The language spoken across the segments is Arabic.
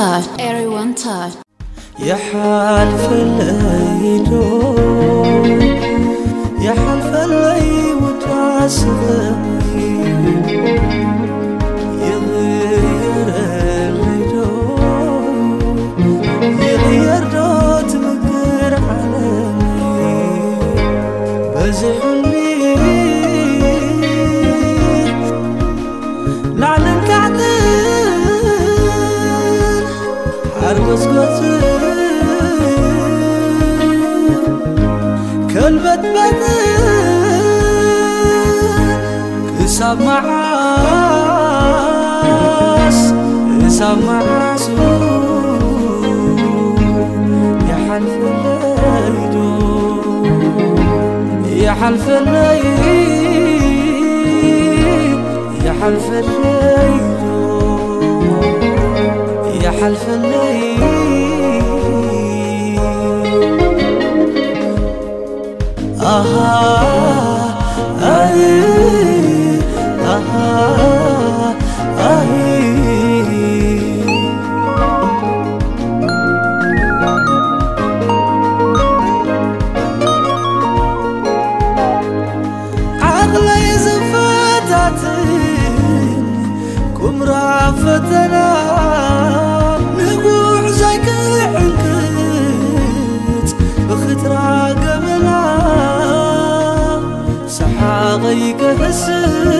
everyone touch. يحالفلي دو يحالفلي وتعسبني يغير اللي دو يغير دو تمكر علمي بزحلي نعلم كعدل حرقص قتل قلبت بدل كسب معاس كسب معاس يحلفلي دو يحلفلي يحلفلي دو يحلفلي عقلي زفتتين كم رافتنا نقوع زيك حنكت اختراق سحاغيك هسس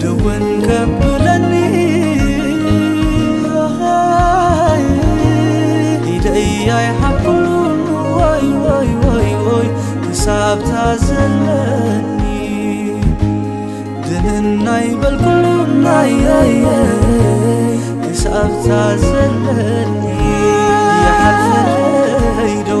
دوان كبلني إيدي يحبون واي واي واي واي كساب تعزلني دنن نايب الكلون ناي كساب تعزلني يحلفلي دو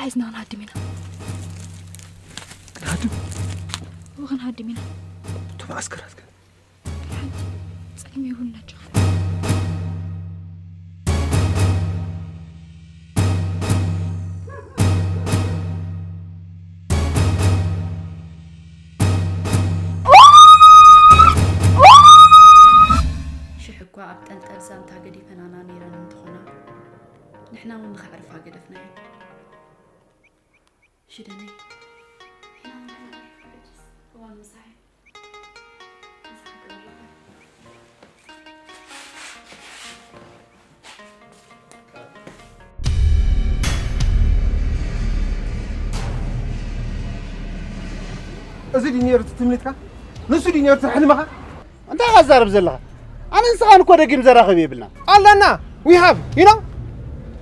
عايزنا نهدي منها نهدي وغنهدي منها انتم عسكر هاتك الحاج تسلمي يقول لنا تشوف شي حكوا عبتان تلسان تاقدي فنانا نيران انتخونا نحنا ونخعرفها قدفنا شدني هو المساعد أزيد ينير تتملتك نسود ينير تحلمها أنت غزار بزلها أنا إنسان كوريكيم زراخبي بلنا ألانا we have you know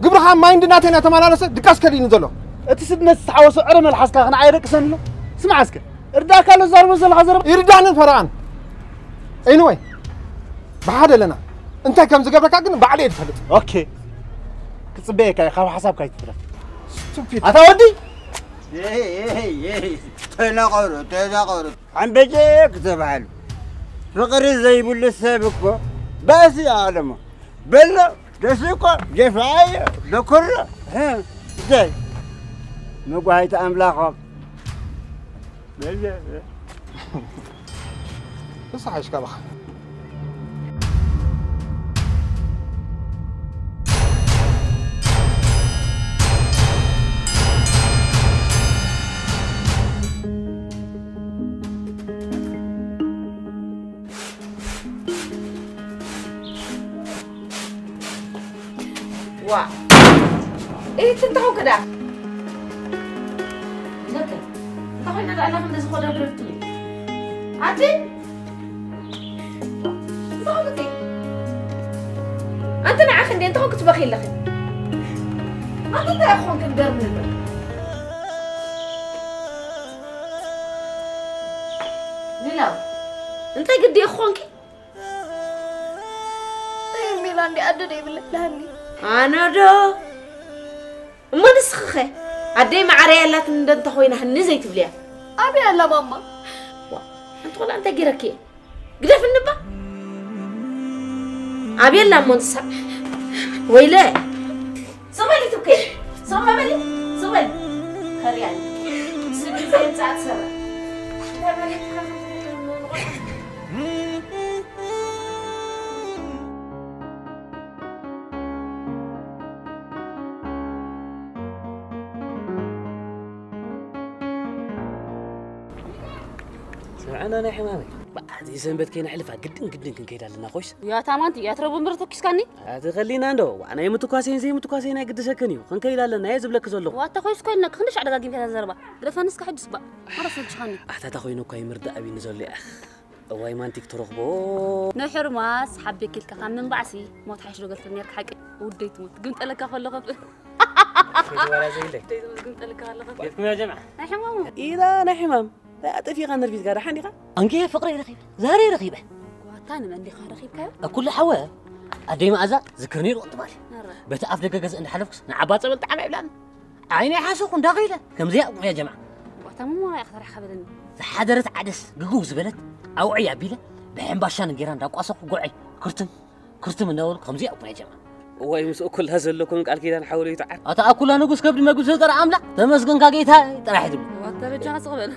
قبرها ما عندنا تنا تمارس دكاس كريني زلوا أتسدنا تحوسوا عرم الحسكة أنا عيرك سنلو اسمع عسكر إرداء كله زار وزل حزر يردان الفرعان anyway بحدا لنا أنت كم زقبلك أجن بعليه تفلت أوكي كتبيك يا خاف حسابك يتفلت شوفي أتودي إيه تناقر عم بيجي كتب حلو فقري زي بقول سابق بقى بس يا عالمه بلا تسيقه جفاية ذكرة ها زي نقعد أملاقك. بس عايش كده. واو. إيه تنتهوا كده؟ أنا خمدة سخودة برفتولي عادي؟ صحبتي أنت نعا خندي أنت كنت بخيل لخي أنت أنت أخوان كنت قرب نبرك بالله انت قد اخوانك اي ميلاندي ادري باللهني انا دو ما نسخخه ادي معريا لك انت خوينا هني زيت بليا ابي يلا ماما انت ولا انت غيرك قدف النبا ابي يلا منصح ويلي سمعلي توكي سمعلي سمعلي خلياني سمعلي زين ساعه سبع سمعنا انا حمامي هذه سنبت كاين حلفه قد كيدال لنا خوش يا تامانتي يا تربو مرتك كسكني هذا خلينا ندو انا يمتكاسين زي متكاسين قد سكنيو كان كيدال لنا يا زبلك زلو وات خوش كاينك خنش على داكيم كذا زربه درفانس كحدس با عرفت شحالني حتى تا خوينو كاي مرد ابي نزل لي اخ واي مانتيك ترخبو نحر ما صحابي كلك كان من بعسي موت حش رجلت نيرك حقي وديت موت قمت لك خلقه ولا زيلك قمت لك خلقه كيفكم يا جماعه يا حمام اذا انا حمام لا تفي غنر في زغاره حنيقه انكي فقري رخيبه زاري رخيبه واتان مندي خا رخيبك اكل حوا ادي مازا ذكرني رقت بالي بتعرف دقه جز ان حلفكس نعباصه بالطعم يبلان عيني حاسق داخله كم زي يا جماعه واتان مو ياخذ رح خبلني حضرت عدس غغو زبلت او عيا بيله بحين باشان غيران داقاصو قعي كرتم ناول كم زي يا جماعه واي مسو كل هذا لكم قال كده نحاول يتعرف اتا اكلها نغوس كبد ما غوس ترى عامله تمسكن كاجيتها طرحت واتان جانا صقبل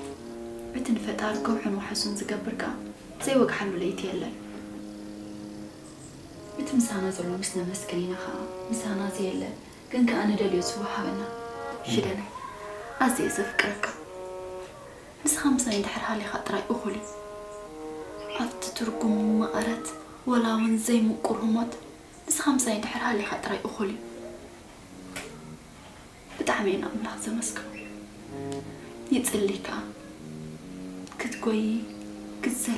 متن فتار كوحن وحسن زقبرك زي وقحن وليت يلا مت مسانا زلو مسنا مسكنينا خا مسانا زي يلا كن كأنا دليل سوحة بنا شدنا أزي زفكرك مس خمسة يندحر هالي خاطري أخلي أنت تركم ما أردت ولا من زي مقرهمات مس خمسة يندحر هالي خاطري أخلي بتعمين أملاح زمسك يتسليك كتقوي كتزلل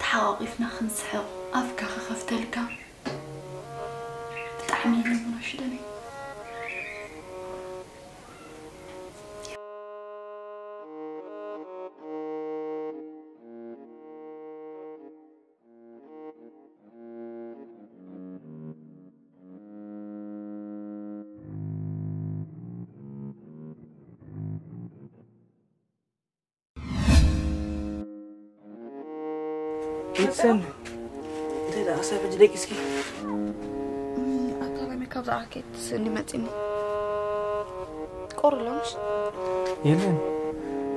تحاوقفنا خنسحق أفكا خفتلكا تتعملي من شدني سن تيلا اسا بجديك اسكي اكره ميكاب زعكيت سني ماتيني قرلمش يلين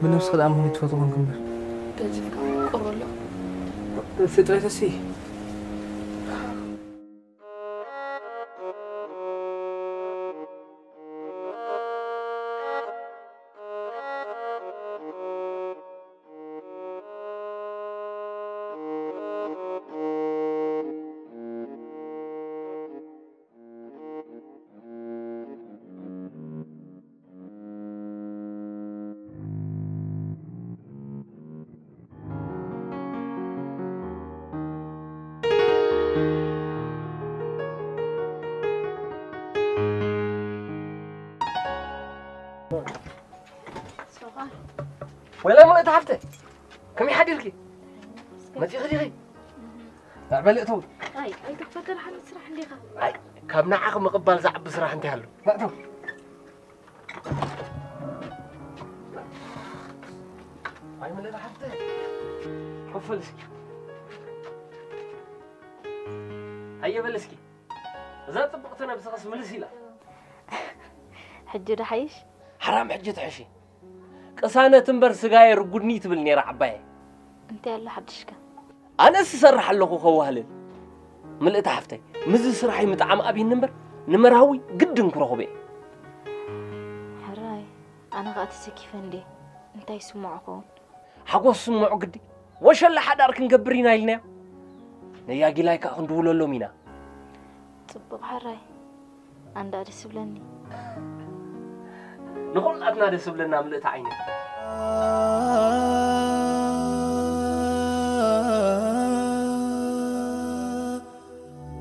من نفس خدام هون يتفطرون كمبر تجيك قرله فترة سي ولا ما تعرفته كم يحدلك ما تيغريغي تعبالي اتول اي تفكر حد يسرح لي غا اي كابنا عق مقبال زعب بسرح انت هلو لا تو اي من تعرفته قفلسك هيا بلسكي اذا طبقتنا بسخص ملسي لا حجي رحيش حرام حجي تعشي قسانه تنبر سغاي رغدني تبل ني رعباي انت يلا حدشك انا سسرح لكو خوهلل ملئ تحفتي مز سرحي مطعم ابي نمرهوي قدن كرهوبي حراي انا غاتسكي فندي انت يسمعكم حقو سمعو قدي وش اللي حد أركن جبرينا إلنا؟ نياجي لايك أخندو لولو مينا. تبغى حراي عند أرسبلني. نقول أبنا أرسبلنا ملأت عيني. وأنا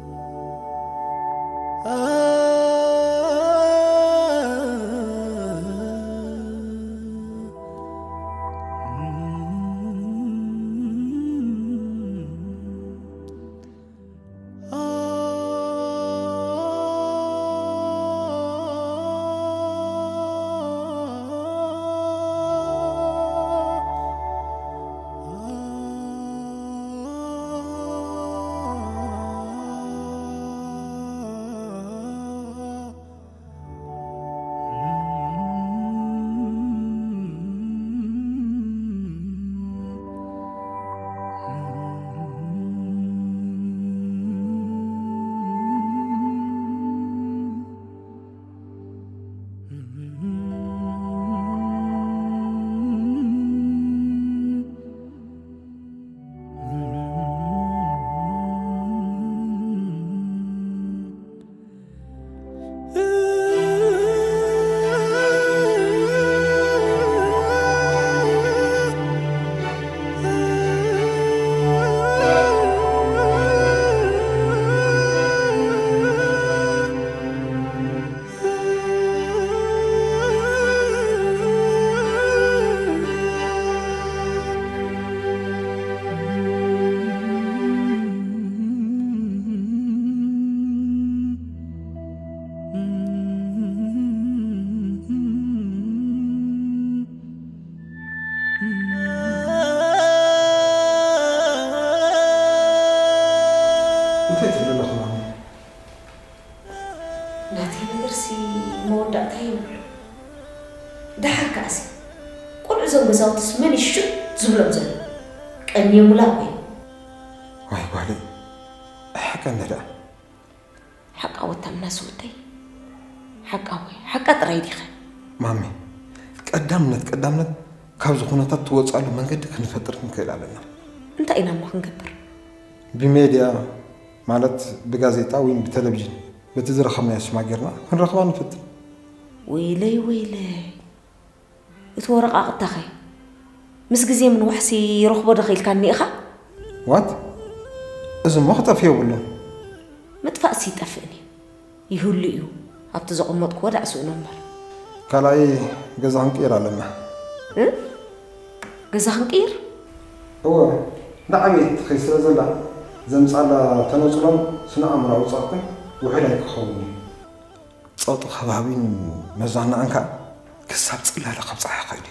أقول لك أن أنا أقول أنت أنا أقول بميديا مالت بغازيتا وين بتلفزيون بتزر خميس ما قرنا كنرقبان نفتر ويلي ويلي اتورق أغطاخي مسك زي من وحسي رخبة دخيل كان نيخا وات؟ إذن وقتا فيه ولا؟ متفقسي تفقني يهولي يهو أبتزق أمتك ودع سوء نمبر كالاي غزانك إيرا لما جزاهم كير؟ هو نعم تخيس زلا زمس على تناصرهم سنة أمر أو صاقين وحلاك خوي صوت خبابين مزعنا عنك كسبت إلا لخبص حقيقي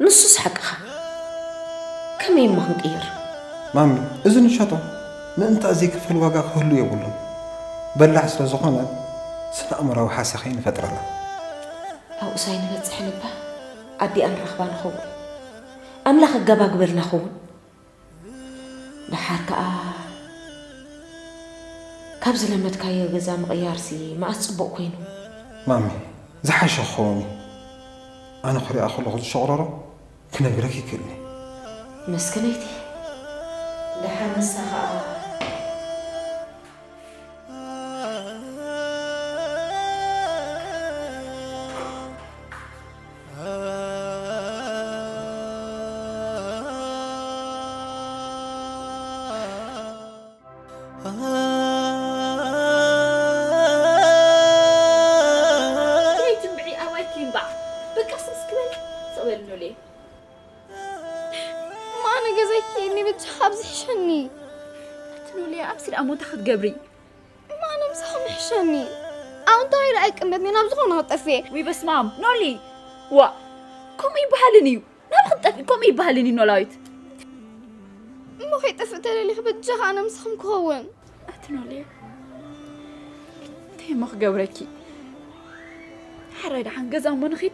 نص حقها كم يمهم كير؟ مامي إذن شطو ما أنت أزيك في الواقع كله يقولون بلع سلا زخانة سنة أمر أو حاسخين فترة لا أو سين بتسحني به أبي أنا رخبان خوي أملاخ الجبا جبرنا خون بحركة كابز لما تكايل جزام غيارسي ما أصبق كينو مامي زحش أخوني أنا خري أخو لغز شعرارة كنا جراكي كلني مسكنيتي دحام السخاء جبري ما أنا مسحوم حشني أنت هاي رأيك أمتني نبزخون هطفي وي بس مام نولي و كم يبهلني نبخد طفي كم يبهلني نولايت مخي طفي تلالي خبت جغ أنا مسحوم كون أتنولي تي مخ جبركي حراي دحان قزا ومنخيد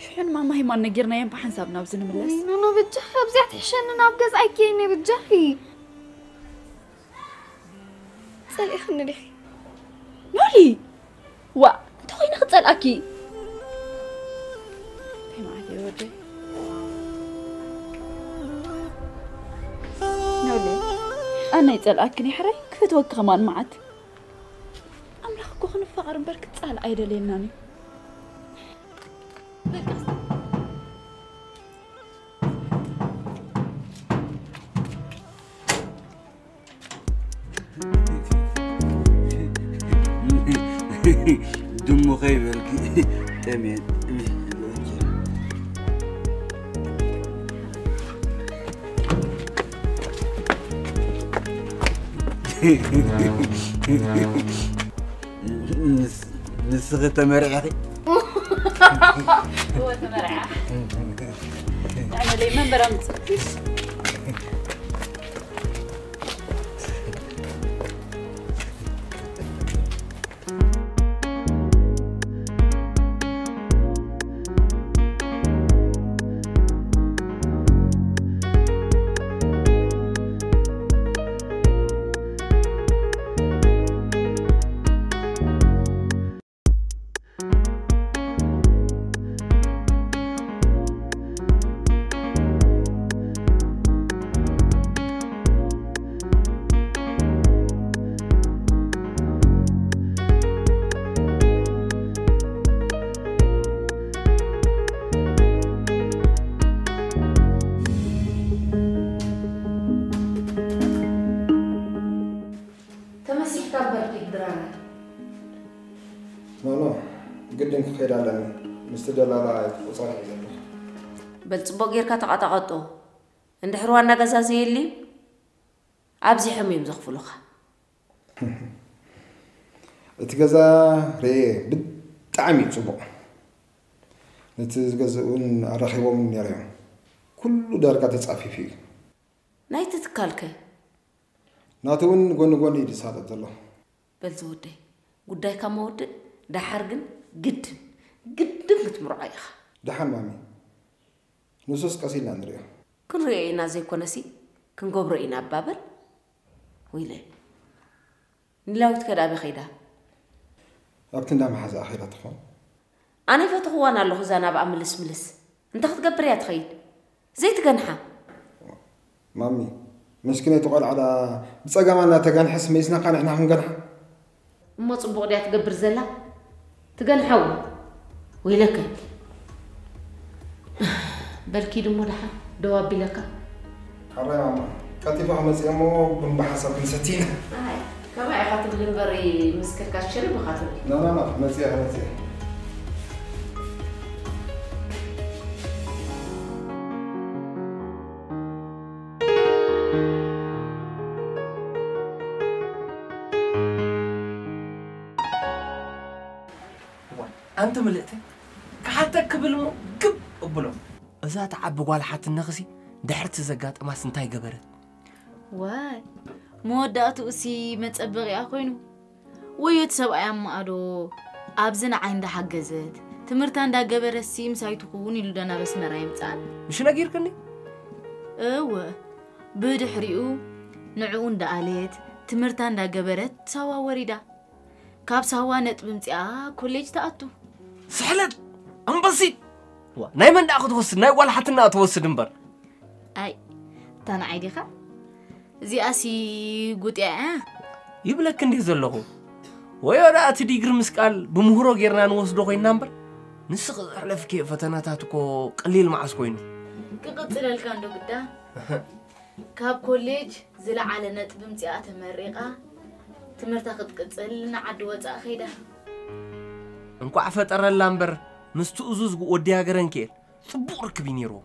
شحن ماما هي ما نقرنا ينبا حنسابنا بزن ملس أنا بتجح بزعت حشن أنا بقز أكيني بتجحي سالي خلنا نحكي نولي وا تخوي ناخد سالأكي معك يا ودي أنا يتلأكني حري كفيت وكمان معت أملاخكو خنفقر بركة تسأل عيدة ليناني دمو غيبك تمام نسغت مرعي هو تمرعى تعملي من برمت بل صباغ غير كاتا قطعته عند حرواننا غزازي اللي ابزي حميم زخفلخه اتغزا ري بتعمي صباغ نتزغزون ارخيبهم يريو كله داركه تصافي فيه نايت تتكالك ناتون غون غون يدسات الله بل زودي غداي كمود دحرغن جد جد متمرعي دحن مامي نصوص قصيل نريو كن رينا زي كونسي كن غبرينا بابل ويلي نلاوت كدا بخيدا وقت ندام حزا اخيرا تخون انا فتخوانا له زانا بعمل اسملس انت تغبر يا تخيل زي تغنحه مامي مسكينه تقول على بصقامنا تغنحس ميسنا كان احنا هنغنحه ما صبغ ديا تغبر زلا تغنحو ويلك بركي دمولها دوابي لك حرا يا ماما كاتب احمد امو بنبحث من ستين كما خاطب غنبري مسكر كاشري بخاطب لا لا لا مزيان مزيان انت ملئتي حتى كبلمو كب ابلو اذا تعب قال حتى النغسي دحرت زقاط ما سنتاي جبرت واي موداتو سي مصبغي اخوينو ويت سبعي ما ادو ابزن عند حجزت تمرت عند جبرت سيم سايتكون يلدنا بس مراي مصال مش نغيركني اوا بدحريو نعو عند عليت تمرت عند جبرت سوا وريدا كاب سوا نطب مصيا كوليج تاتو سحلت أمبسي ناي من داخل توصل ناي ولا حتى نا توصل نمبر أي تانا عيدي خا زي أسي قلت إيه يبلك كندي زلقو ويا لا أتدي قرمس قال بمهرو غيرنا نوصل غي نمبر نسق حلف كيف فتنا تاتكو قليل مع سكوين كقط سلال كان دو قدا كاب كوليج زل على نتب امتئات مريقة تمرتاخد قتل نعد وزا خيدا انكو عفتر اللامبر مستؤزوز ودي هاجرنكيل صبورك بينيرو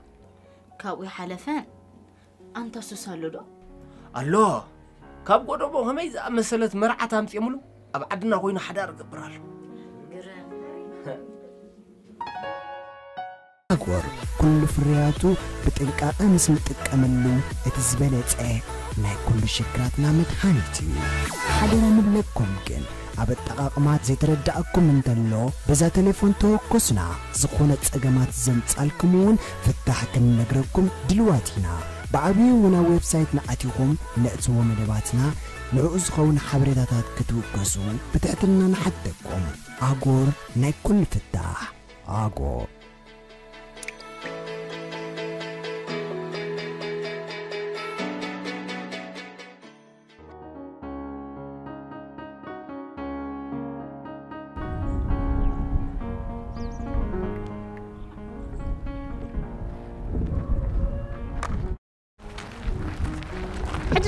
كاوي حلفان انت سوسالو دو الله كاب غدوبو هميز امسلت مرعه تامص يملو ابعدنا كوينو حدار غبرال اكبر كل فرياتو بتنقاقه مسم تقملو اتزبلصه ما كل شكراتنا متحانتي حدنا نبلكم كن أبد تقاقمات زي تردأكم من تلو بزا تليفون توقسنا زخونة تقامات زمت ألكمون فتحك نقربكم دلواتنا بعبيونا ويب سايتنا أتيكم نأتوا مدباتنا نعوزخون حبريتات كتوقسون بتأتلنا نحدكم أقور ناكل فتاح أقور حج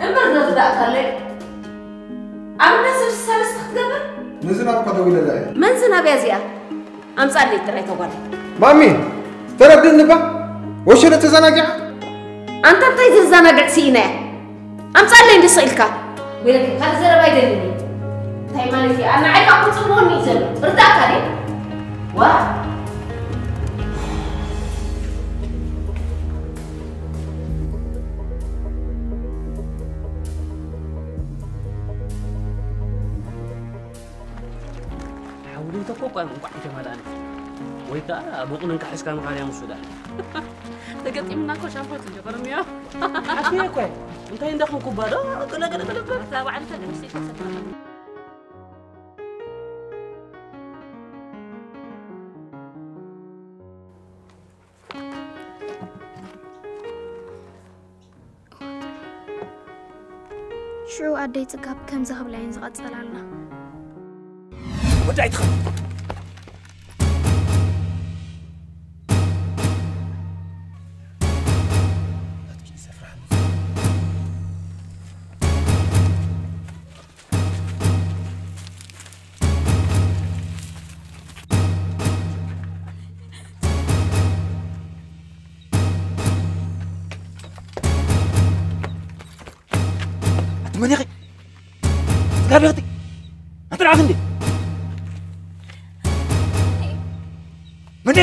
أمر نزدق خلي. عم نسوي السلسلة تقبل؟ نزنا بقدر ولا لا؟ من زنا بيزيا؟ أم صلي ترى تقول. مامي ترى بدين بقى وش اللي تزناجع؟ أنت بتيجي تزناجع سينا. أم صلي عندي صيلك. ولكن خذ زر بايدني. طيب مالك أنا عيب أكون صموني زر. بردك عليه. واه. حاولت أفوق أنا وقعت مالاني. ويكا بقول إنك حس كانوا عليهم السودان. تقطع منك وشافوت الجبر مياه. عشان كوي. أنت عندك مكبرة؟ كلا. ساعة أنت نسيت تسافر. شو أديت كاب كم ذهب لين زغت سلالنا. ودعيت خم.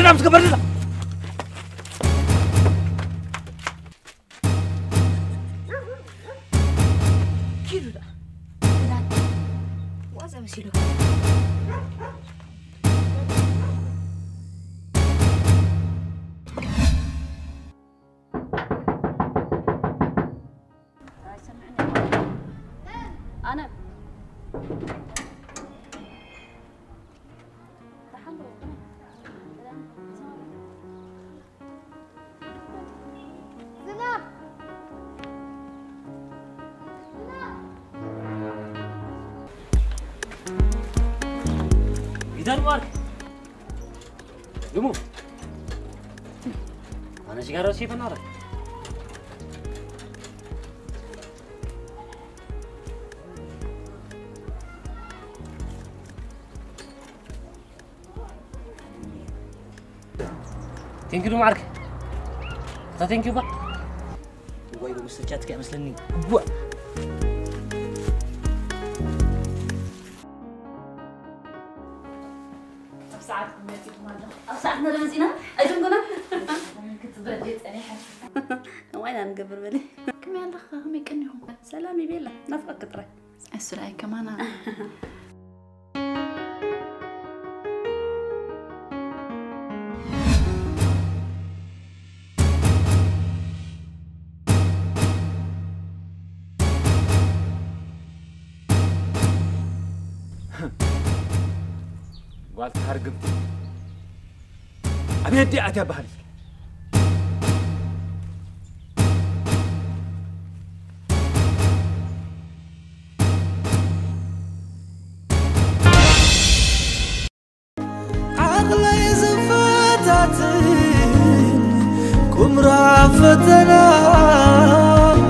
Kamu suka berdebat. Kira, nanti, wajah masih lupa. Anak. Harus siapa nara? Thank you Mark. Kita thank you pak. Gua ibu secat kayak misalnya gua. والتحرق أبي أدي أتى بحالي عقلي زفتاتي كم رافتنا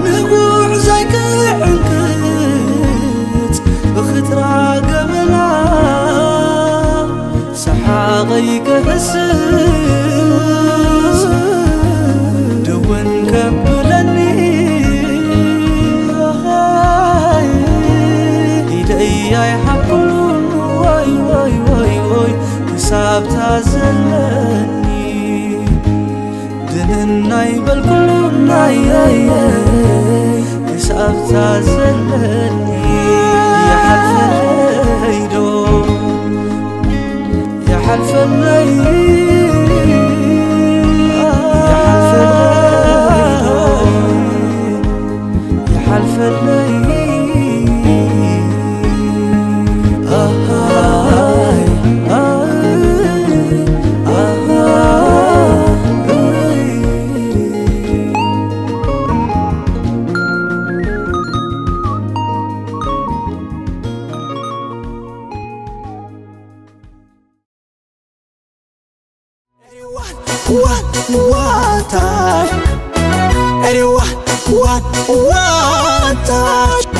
نقوع زيك عنكت اختراع قبلنا حاضيك هسس دون كبلني إيدي يحبون واي واي واي واي كساب تعزلني دنن نايب الكلون ناي كساب تعزلني يا حلفلي دو يا حلفلي What, what, what, what, what,